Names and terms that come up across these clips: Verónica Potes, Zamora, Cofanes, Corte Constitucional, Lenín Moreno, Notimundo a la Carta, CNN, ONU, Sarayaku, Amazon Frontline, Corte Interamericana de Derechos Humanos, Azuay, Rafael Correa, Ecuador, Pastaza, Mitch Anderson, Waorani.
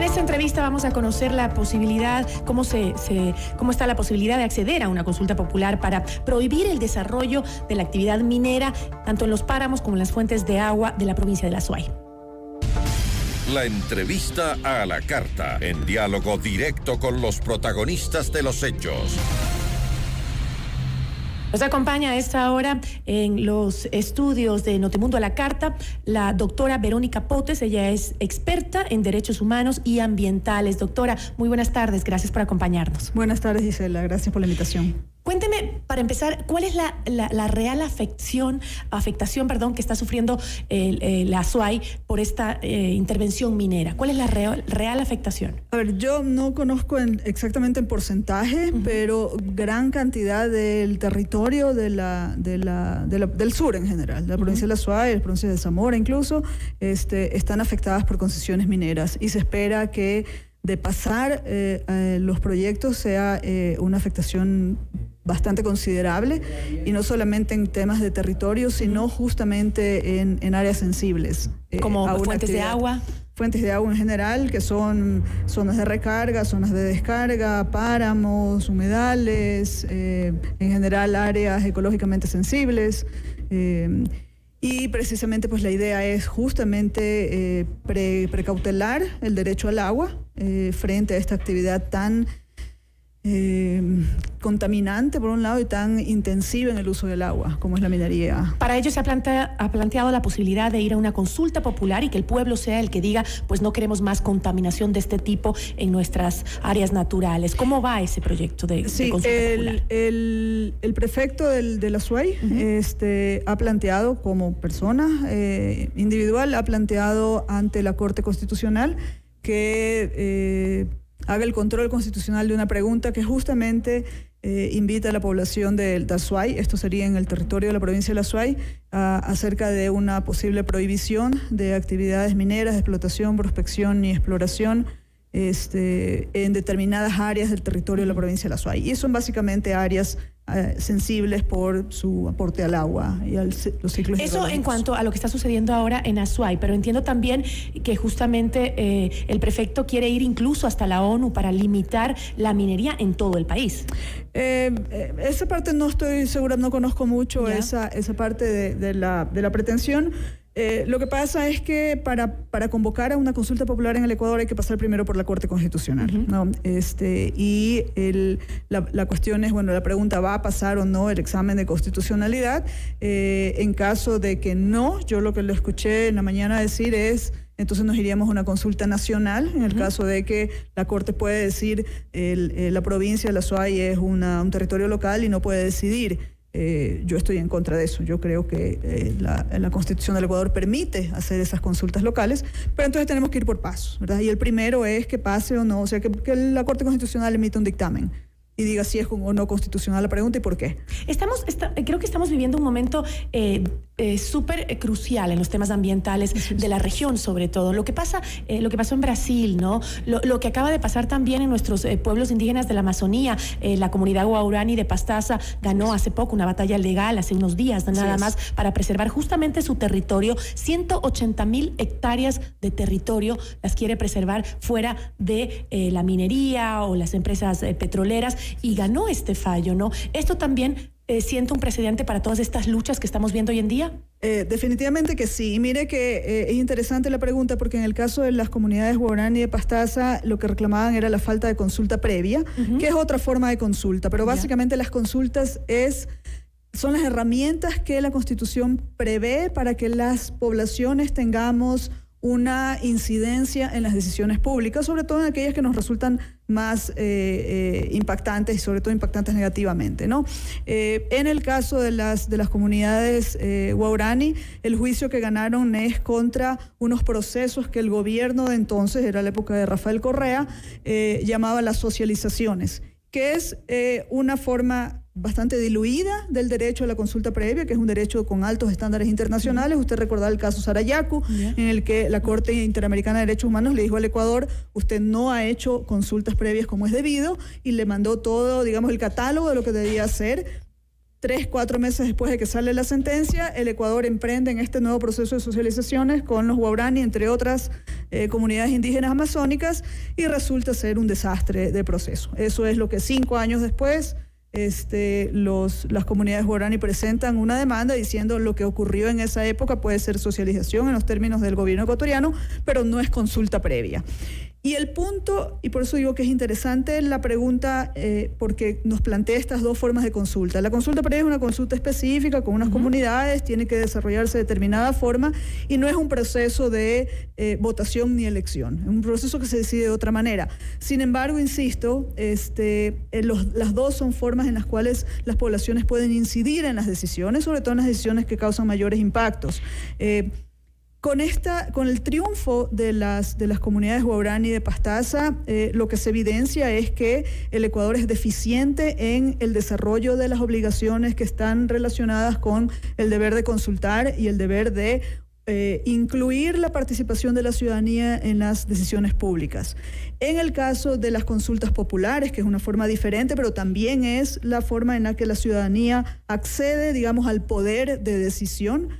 En esta entrevista vamos a conocer la posibilidad, cómo está la posibilidad de acceder a una consulta popular para prohibir el desarrollo de la actividad minera, tanto en los páramos como en las fuentes de agua de la provincia de Azuay. La entrevista a la carta, en diálogo directo con los protagonistas de los hechos. Nos acompaña a esta hora en los estudios de Notimundo a la Carta la doctora Verónica Potes. Ella es experta en derechos humanos y ambientales. Doctora, muy buenas tardes, gracias por acompañarnos. Buenas tardes, Gisela, gracias por la invitación. Cuénteme, para empezar, ¿cuál es la real afectación que está sufriendo la Azuay por esta intervención minera? ¿Cuál es la real afectación? A ver, yo no conozco exactamente en porcentaje, pero gran cantidad del territorio del sur en general, la provincia de la Azuay, la provincia de Zamora incluso, están afectadas por concesiones mineras, y se espera que de pasar los proyectos sea una afectación bastante considerable, y no solamente en temas de territorio, sino justamente en áreas sensibles. Como fuentes de agua. Fuentes de agua en general, que son zonas de recarga, zonas de descarga, páramos, humedales, en general áreas ecológicamente sensibles. Y precisamente pues la idea es justamente precautelar el derecho al agua frente a esta actividad tan contaminante por un lado y tan intensiva en el uso del agua como es la minería. Para ello se ha planteado la posibilidad de ir a una consulta popular y que el pueblo sea el que diga, pues no queremos más contaminación de este tipo en nuestras áreas naturales. ¿Cómo va ese proyecto de consulta popular? El prefecto de la Azuay ha planteado, como persona individual, ha planteado ante la Corte Constitucional que haga el control constitucional de una pregunta que justamente invita a la población de Azuay, esto sería en el territorio de la provincia de la Azuay, acerca de una posible prohibición de actividades mineras, de explotación, prospección y exploración en determinadas áreas del territorio de la provincia de la Azuay. Y son básicamente áreas sensibles por su aporte al agua y a los ciclos hidrológicos. Eso en cuanto a lo que está sucediendo ahora en Azuay, pero entiendo también que justamente el prefecto quiere ir incluso hasta la ONU para limitar la minería en todo el país. Esa parte no estoy segura, no conozco mucho esa parte de la pretensión. Lo que pasa es que para convocar a una consulta popular en el Ecuador hay que pasar primero por la Corte Constitucional, ¿no? Y la cuestión es, bueno, la pregunta va a pasar o no el examen de constitucionalidad. En caso de que no, yo lo que lo escuché en la mañana decir es, entonces nos iríamos a una consulta nacional, en el caso de que la Corte puede decir la provincia de la Azuay es un territorio local y no puede decidir. Yo estoy en contra de eso. Yo creo que la Constitución del Ecuador permite hacer esas consultas locales, pero entonces tenemos que ir por pasos, ¿verdad? Y el primero es que pase o no, o sea, que la Corte Constitucional emite un dictamen y diga si es o no constitucional la pregunta y por qué. Creo que estamos viviendo un momento súper crucial en los temas ambientales de la región, sobre todo. Lo que pasó en Brasil, ¿no? Lo que acaba de pasar también en nuestros pueblos indígenas de la Amazonía. La comunidad Waorani de Pastaza ganó hace poco una batalla legal, hace unos días, nada más, para preservar justamente su territorio. 180.000 hectáreas de territorio las quiere preservar fuera de la minería o las empresas petroleras, y ganó este fallo, ¿no? Esto también siento un precedente para todas estas luchas que estamos viendo hoy en día. Definitivamente que sí. Y mire que es interesante la pregunta, porque en el caso de las comunidades Waorani de Pastaza lo que reclamaban era la falta de consulta previa, que es otra forma de consulta, pero básicamente las consultas son las herramientas que la Constitución prevé para que las poblaciones tengamos una incidencia en las decisiones públicas, sobre todo en aquellas que nos resultan más impactantes, y sobre todo impactantes negativamente, ¿no? En el caso de las comunidades Waorani, el juicio que ganaron es contra unos procesos que el gobierno de entonces, era la época de Rafael Correa, llamaba las socializaciones, que es una forma bastante diluida del derecho a la consulta previa, que es un derecho con altos estándares internacionales. Usted recordará el caso Sarayaku, en el que la Corte Interamericana de Derechos Humanos le dijo al Ecuador, usted no ha hecho consultas previas como es debido, y le mandó todo, digamos, el catálogo de lo que debía hacer. 3, 4 meses después de que sale la sentencia, el Ecuador emprende en este nuevo proceso de socializaciones con los Waorani, entre otras comunidades indígenas amazónicas, y resulta ser un desastre de proceso. Eso es lo que 5 años después las comunidades Waorani presentan una demanda diciendo lo que ocurrió en esa época puede ser socialización en los términos del gobierno ecuatoriano, pero no es consulta previa. Y el punto, y por eso digo que es interesante la pregunta, porque nos plantea estas dos formas de consulta. La consulta previa es una consulta específica con unas comunidades, tiene que desarrollarse de determinada forma y no es un proceso de votación ni elección, es un proceso que se decide de otra manera. Sin embargo, insisto, las dos son formas en las cuales las poblaciones pueden incidir en las decisiones, sobre todo en las decisiones que causan mayores impactos. Con el triunfo de las comunidades Waorani de Pastaza, lo que se evidencia es que el Ecuador es deficiente en el desarrollo de las obligaciones que están relacionadas con el deber de consultar y el deber de incluir la participación de la ciudadanía en las decisiones públicas. En el caso de las consultas populares, que es una forma diferente, pero también es la forma en la que la ciudadanía accede, digamos, al poder de decisión,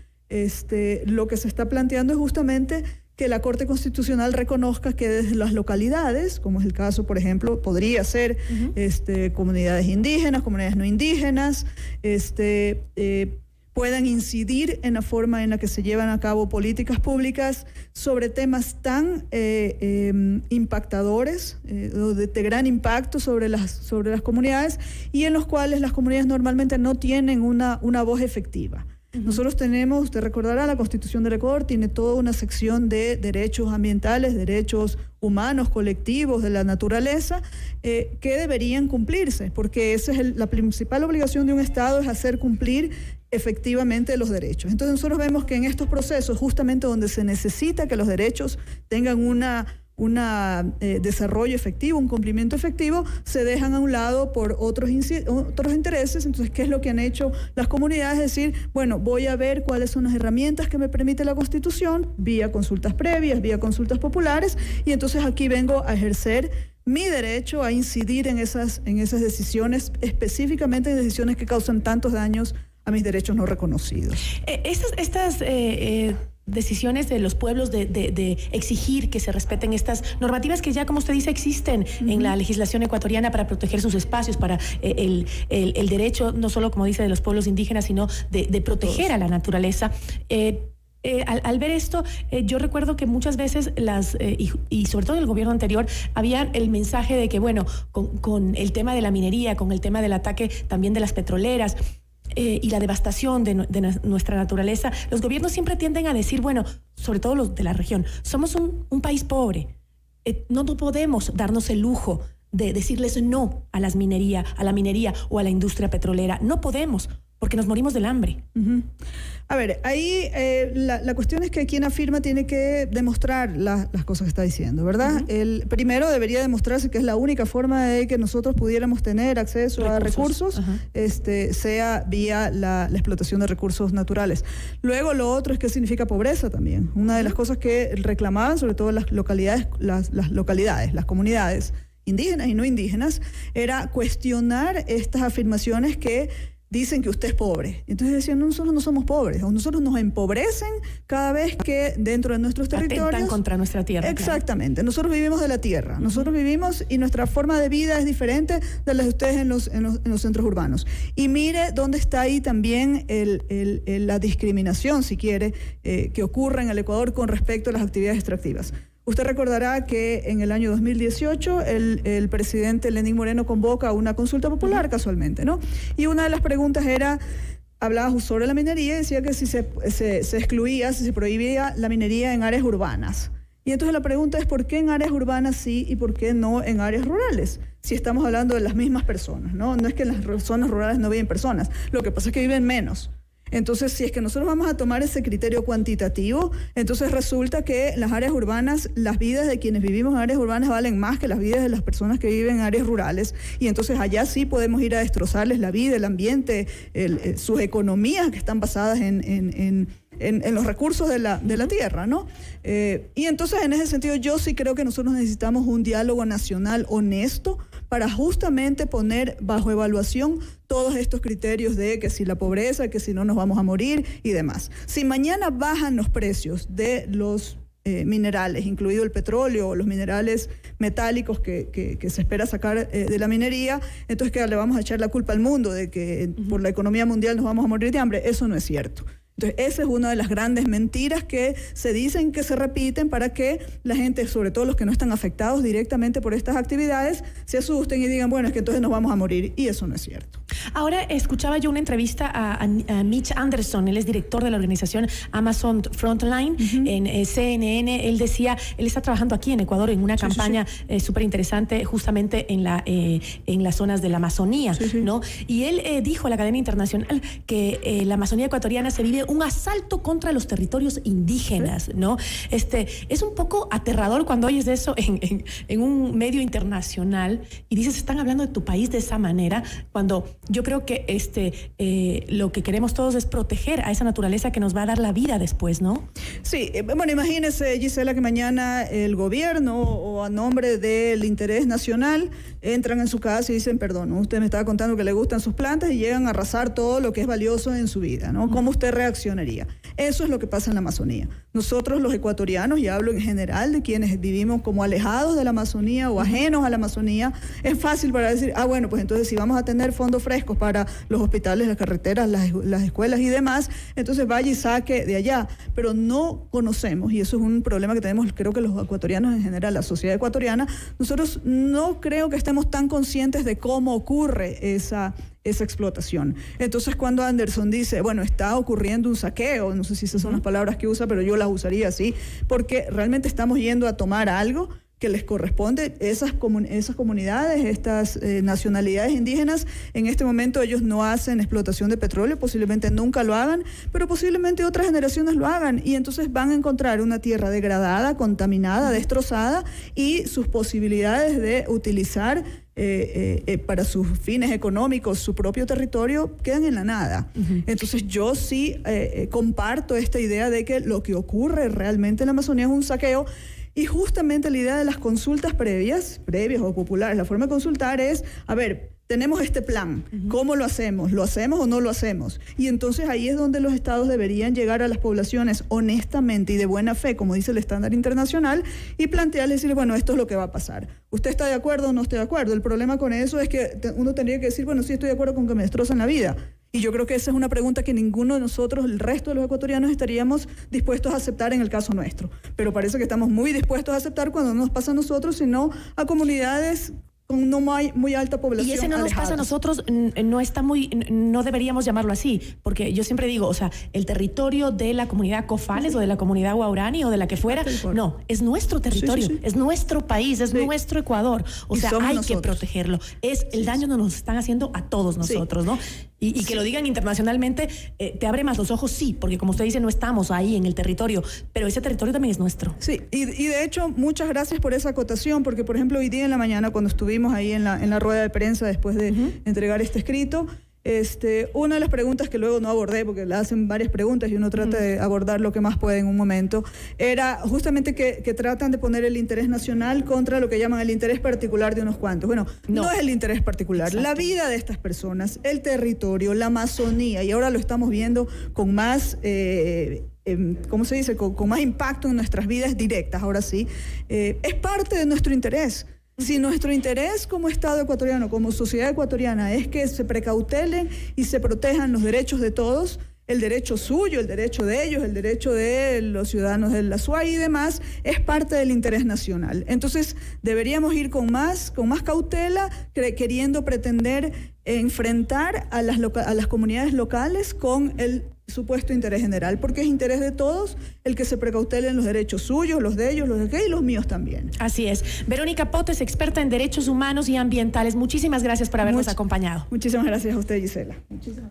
lo que se está planteando es justamente que la Corte Constitucional reconozca que desde las localidades, como es el caso, por ejemplo, podría ser comunidades indígenas, comunidades no indígenas, puedan incidir en la forma en la que se llevan a cabo políticas públicas sobre temas tan impactadores, de gran impacto sobre las comunidades, y en los cuales las comunidades normalmente no tienen una voz efectiva. Nosotros tenemos, usted recordará, la Constitución del Ecuador tiene toda una sección de derechos ambientales, derechos humanos, colectivos, de la naturaleza, que deberían cumplirse, porque esa es la principal obligación de un Estado, es hacer cumplir efectivamente los derechos. Entonces nosotros vemos que en estos procesos, justamente donde se necesita que los derechos tengan un desarrollo efectivo, un cumplimiento efectivo, se dejan a un lado por otros intereses. Entonces, ¿qué es lo que han hecho las comunidades? Es decir, bueno, voy a ver cuáles son las herramientas que me permite la Constitución, vía consultas previas, vía consultas populares, y entonces aquí vengo a ejercer mi derecho a incidir en esas decisiones, específicamente en decisiones que causan tantos daños a mis derechos no reconocidos. Decisiones de los pueblos de exigir que se respeten estas normativas que ya, como usted dice, existen en la legislación ecuatoriana para proteger sus espacios, para el derecho, no solo, como dice, de los pueblos indígenas, sino de proteger a la naturaleza. Al ver esto, yo recuerdo que muchas veces y sobre todo el gobierno anterior, había el mensaje de que, bueno, con el tema de la minería, con el tema del ataque también de las petroleras, y la devastación de nuestra naturaleza, los gobiernos siempre tienden a decir, bueno, sobre todo los de la región, somos un país pobre, no podemos darnos el lujo de decirles no a la minería o a la industria petrolera, no podemos, porque nos morimos del hambre. A ver, ahí la cuestión es que quien afirma tiene que demostrar las cosas que está diciendo, ¿verdad? Primero debería demostrarse que es la única forma de que nosotros pudiéramos tener acceso a recursos, sea vía la explotación de recursos naturales. Luego lo otro es que significa pobreza también. Una de las cosas que reclamaban, sobre todo las comunidades indígenas y no indígenas, era cuestionar estas afirmaciones que dicen que usted es pobre. Entonces decían, no, nosotros no somos pobres, o nosotros nos empobrecen cada vez que dentro de nuestros territorios... Atentan contra nuestra tierra. Exactamente, claro. Nosotros vivimos de la tierra, nosotros vivimos y nuestra forma de vida es diferente de las de ustedes en los centros urbanos. Y mire dónde está ahí también la discriminación, si quiere, que ocurre en el Ecuador con respecto a las actividades extractivas. Usted recordará que en el año 2018 el presidente Lenín Moreno convoca una consulta popular casualmente, ¿no? Y una de las preguntas era, hablaba sobre la minería y decía que si se excluía, si se prohibía la minería en áreas urbanas. Y entonces la pregunta es, ¿por qué en áreas urbanas sí y por qué no en áreas rurales? Si estamos hablando de las mismas personas, ¿no? No es que en las zonas rurales no viven personas, lo que pasa es que viven menos. Entonces, si es que nosotros vamos a tomar ese criterio cuantitativo, entonces resulta que las áreas urbanas, las vidas de quienes vivimos en áreas urbanas valen más que las vidas de las personas que viven en áreas rurales, y entonces allá sí podemos ir a destrozarles la vida, el ambiente, sus economías que están basadas en en los recursos de la tierra, ¿no? Y entonces, en ese sentido, yo sí creo que nosotros necesitamos un diálogo nacional honesto para justamente poner bajo evaluación todos estos criterios de que si la pobreza, que si no nos vamos a morir y demás. Si mañana bajan los precios de los minerales, incluido el petróleo o los minerales metálicos que se espera sacar de la minería, entonces que le vamos a echar la culpa al mundo de que por la economía mundial nos vamos a morir de hambre. Eso no es cierto. Entonces, esa es una de las grandes mentiras que se dicen, que se repiten, para que la gente, sobre todo los que no están afectados directamente por estas actividades, se asusten y digan, bueno, es que entonces nos vamos a morir, y eso no es cierto. Ahora, escuchaba yo una entrevista a Mitch Anderson, él es director de la organización Amazon Frontline, en CNN. Él decía, él está trabajando aquí en Ecuador en una campaña súper interesante, justamente en las zonas de la Amazonía, ¿no? Y él dijo a la cadena internacional que la Amazonía ecuatoriana se vive un asalto contra los territorios indígenas, ¿no? Es un poco aterrador cuando oyes eso en un medio internacional y dices, están hablando de tu país de esa manera, cuando yo creo que lo que queremos todos es proteger a esa naturaleza que nos va a dar la vida después, ¿no? Sí, bueno, imagínese, Gisela, que mañana el gobierno o a nombre del interés nacional entran en su casa y dicen, perdón, usted me estaba contando que le gustan sus plantas, y llegan a arrasar todo lo que es valioso en su vida, ¿no? ¿Cómo usted reaccionaría? Eso es lo que pasa en la Amazonía. Nosotros los ecuatorianos, y hablo en general de quienes vivimos como alejados de la Amazonía o ajenos a la Amazonía, es fácil para decir, ah, bueno, pues entonces si vamos a tener fondos frescos para los hospitales, las carreteras, las escuelas y demás, entonces vaya y saque de allá. Pero no conocemos, y eso es un problema que tenemos, creo que los ecuatorianos en general, la sociedad ecuatoriana, nosotros no creo que estemos tan conscientes de cómo ocurre esa explotación. Entonces, cuando Anderson dice, bueno, está ocurriendo un saqueo, no sé si esas son las palabras que usa, pero yo las usaría así, porque realmente estamos yendo a tomar algo que les corresponde. Esas comunidades, estas nacionalidades indígenas, en este momento ellos no hacen explotación de petróleo, posiblemente nunca lo hagan, pero posiblemente otras generaciones lo hagan, y entonces van a encontrar una tierra degradada, contaminada, destrozada, y sus posibilidades de utilizar para sus fines económicos su propio territorio quedan en la nada. Entonces yo sí comparto esta idea de que lo que ocurre realmente en la Amazonía es un saqueo. Y justamente la idea de las consultas previas o populares, la forma de consultar es, a ver, tenemos este plan, ¿cómo lo hacemos? ¿Lo hacemos o no lo hacemos? Y entonces ahí es donde los estados deberían llegar a las poblaciones honestamente y de buena fe, como dice el estándar internacional, y plantearles, decirles, bueno, esto es lo que va a pasar. ¿Usted está de acuerdo o no está de acuerdo? El problema con eso es que uno tendría que decir, bueno, sí estoy de acuerdo con que me destrozan la vida. Y yo creo que esa es una pregunta que ninguno de nosotros, el resto de los ecuatorianos, estaríamos dispuestos a aceptar en el caso nuestro. Pero parece que estamos muy dispuestos a aceptar cuando no nos pasa a nosotros, sino a comunidades con no muy alta población. Y ese no nos pasa a nosotros, no deberíamos llamarlo así, porque yo siempre digo, o sea, el territorio de la comunidad Cofanes o de la comunidad Waorani o de la que fuera, no, es nuestro territorio, es nuestro país, es nuestro Ecuador, o sea, hay que protegerlo. Es el daño que nos están haciendo a todos nosotros, ¿no? Y que lo digan internacionalmente, te abre más los ojos, sí, porque como usted dice, no estamos ahí en el territorio, pero ese territorio también es nuestro. Sí, y de hecho, muchas gracias por esa acotación, porque por ejemplo, hoy día en la mañana, cuando estuvimos ahí en la rueda de prensa después de entregar este escrito, una de las preguntas que luego no abordé, porque le hacen varias preguntas y uno trata de abordar lo que más puede en un momento, era justamente que tratan de poner el interés nacional contra lo que llaman el interés particular de unos cuantos. Bueno, no es el interés particular. Exacto. La vida de estas personas, el territorio, la Amazonía, y ahora lo estamos viendo con más... ¿cómo se dice? Con más impacto en nuestras vidas directas, ahora sí, es parte de nuestro interés. Si nuestro interés como Estado ecuatoriano, como sociedad ecuatoriana, es que se precautelen y se protejan los derechos de todos, el derecho suyo, el derecho de ellos, el derecho de los ciudadanos del Azuay y demás, es parte del interés nacional. Entonces, deberíamos ir con más cautela, queriendo pretender enfrentar a las comunidades locales con el supuesto interés general, porque es interés de todos el que se precautelen los derechos suyos, los de ellos, los de qué, y los míos también. Así es. Verónica Potes, experta en derechos humanos y ambientales, muchísimas gracias por habernos acompañado. Muchísimas gracias a usted, Gisela. Muchísimas.